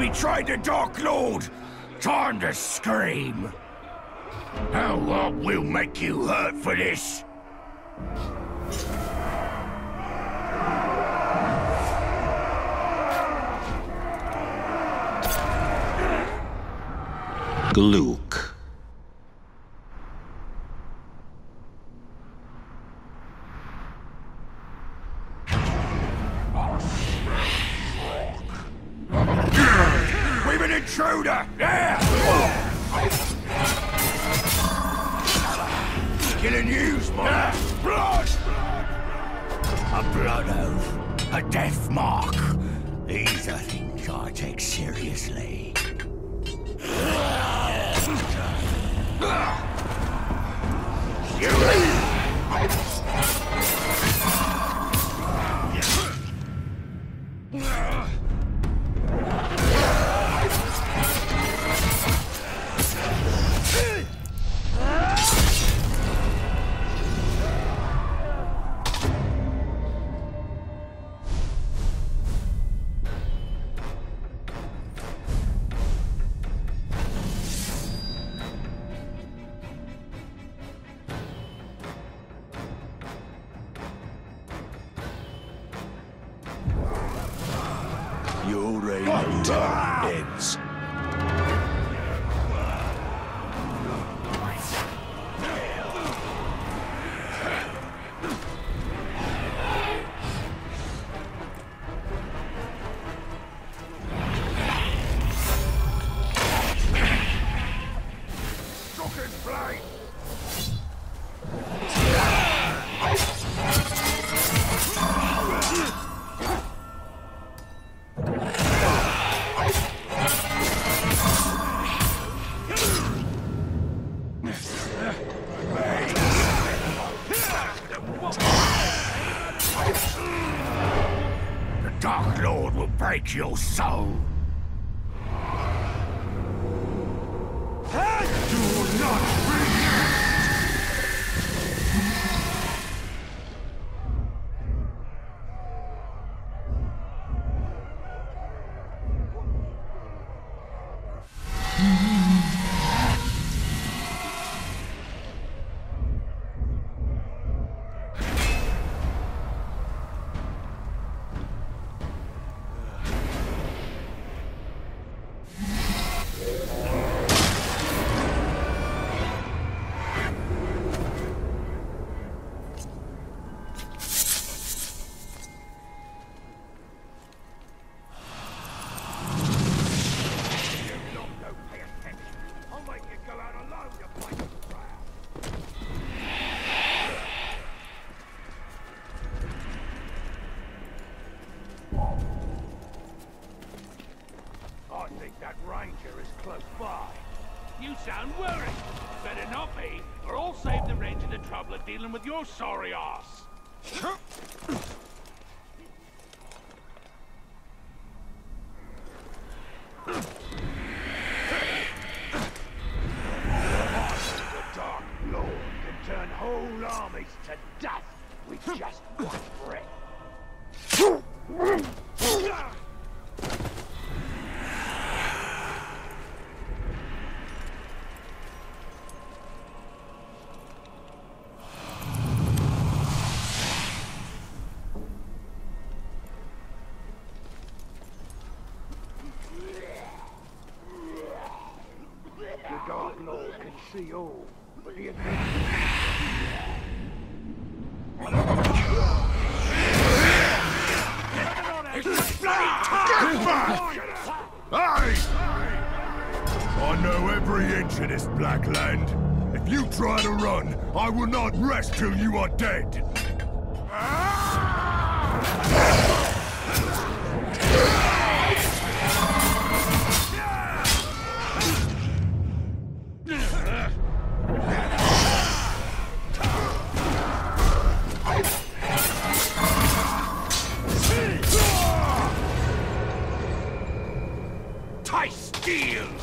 betrayed the Dark Lord! Time to scream! Our Lord will make you hurt for this! Gluck. We've an intruder! Yeah! Killing news, man! Yeah. Blood! A blood oath, a death mark. These are things I take seriously. Your reign ends. Dark Lord will break your soul! And do not You sound worried. Better not be, or I'll save the ranger the trouble of dealing with your sorry ass. The Dark Lord can turn whole armies to dust with just one breath. See all, but the it's I know every inch of this black land. If you try to run, I will not rest till you are dead. Deal!